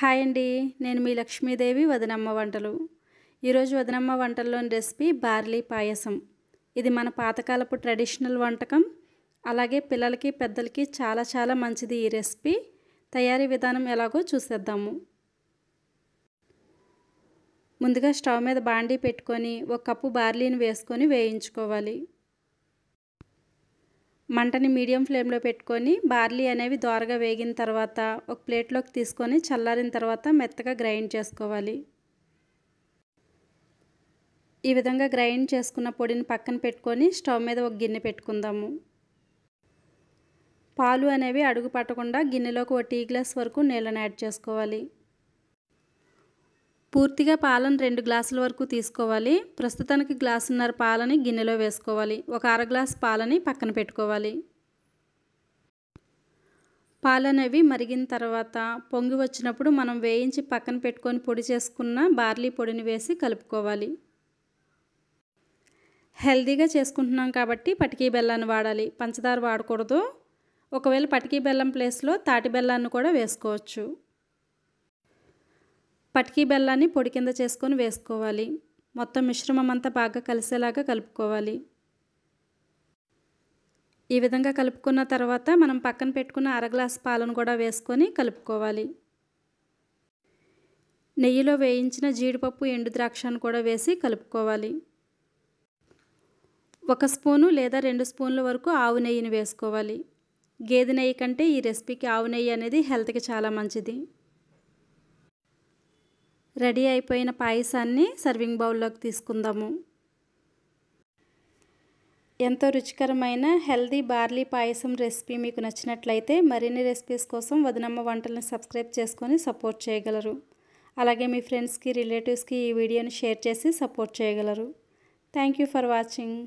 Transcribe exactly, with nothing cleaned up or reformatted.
Hi అండి, నేను మీ లక్ష్మీదేవి వదనమ్మ వంటలు. ఈరోజు వదనమ్మ వంటల్లోని రెసిపీ బార్లీ పాయసం. ఇది మన పాతకాలపు ట్రెడిషనల్ వంటకం. అలాగే పిల్లలకి పెద్దలకి చాలా చాలా మంచిది ఈ రెసిపీ. తయారీ విధానం ఎలాగో చూసేద్దాము. ముందుగా స్టవ్ మీద బాండీ పెట్టుకొని ఒక కప్పు బార్లీని వేసుకొని వేయించుకోవాలి. మంటని మీడియం ఫ్లేమ్లో పెట్టుకొని బార్లీ అనేవి దోరగా వేగిన తర్వాత ఒక ప్లేట్లోకి తీసుకొని చల్లారిన తర్వాత మెత్తగా గ్రైండ్ చేసుకోవాలి. ఈ విధంగా గ్రైండ్ చేసుకున్న పొడిని పక్కన పెట్టుకొని స్టవ్ మీద ఒక గిన్నె పెట్టుకుందాము. పాలు అనేవి అడుగు పట్టకుండా గిన్నెలోకి ఒక టీ గ్లాస్ వరకు నీళ్ళని యాడ్ చేసుకోవాలి. పూర్తిగా పాలను రెండు గ్లాసుల వరకు తీసుకోవాలి. ప్రస్తుతానికి గ్లాసున్నర పాలని గిన్నెలో వేసుకోవాలి. ఒక అర గ్లాస్ పాలని పక్కన పెట్టుకోవాలి. పాలు అనేవి మరిగిన తర్వాత పొంగి వచ్చినప్పుడు మనం వేయించి పక్కన పెట్టుకొని పొడి చేసుకున్న బార్లీ పొడిని వేసి కలుపుకోవాలి. హెల్దీగా చేసుకుంటున్నాం కాబట్టి పటికీ బెల్లాన్ని వాడాలి, పంచదార వాడకూడదు. ఒకవేళ పటికీ బెల్లం ప్లేస్లో తాటి బెల్లాన్ని కూడా వేసుకోవచ్చు. పటికీ బెల్లాన్ని పొడి కింద చేసుకొని వేసుకోవాలి. మొత్తం మిశ్రమం అంతా బాగా కలిసేలాగా కలుపుకోవాలి. ఈ విధంగా కలుపుకున్న తర్వాత మనం పక్కన పెట్టుకున్న అర గ్లాస్ పాలను కూడా వేసుకొని కలుపుకోవాలి. నెయ్యిలో వేయించిన జీడిపప్పు ఎండు ద్రాక్షను కూడా వేసి కలుపుకోవాలి. ఒక స్పూను లేదా రెండు స్పూన్ల వరకు ఆవు నెయ్యిని వేసుకోవాలి. గేదె నెయ్యి కంటే ఈ రెసిపీకి ఆవు నెయ్యి అనేది హెల్త్కి చాలా మంచిది. రెడీ అయిపోయిన పాయసాన్ని సర్వింగ్ బౌల్లోకి తీసుకుందాము. ఎంతో రుచికరమైన హెల్దీ బార్లీ పాయసం రెసిపీ మీకు నచ్చినట్లయితే మరిన్ని రెసిపీస్ కోసం వదనమ్మ వంటల్ని సబ్స్క్రైబ్ చేసుకొని సపోర్ట్ చేయగలరు. అలాగే మీ ఫ్రెండ్స్కి, రిలేటివ్స్కి ఈ వీడియోని షేర్ చేసి సపోర్ట్ చేయగలరు. Thank you for watching.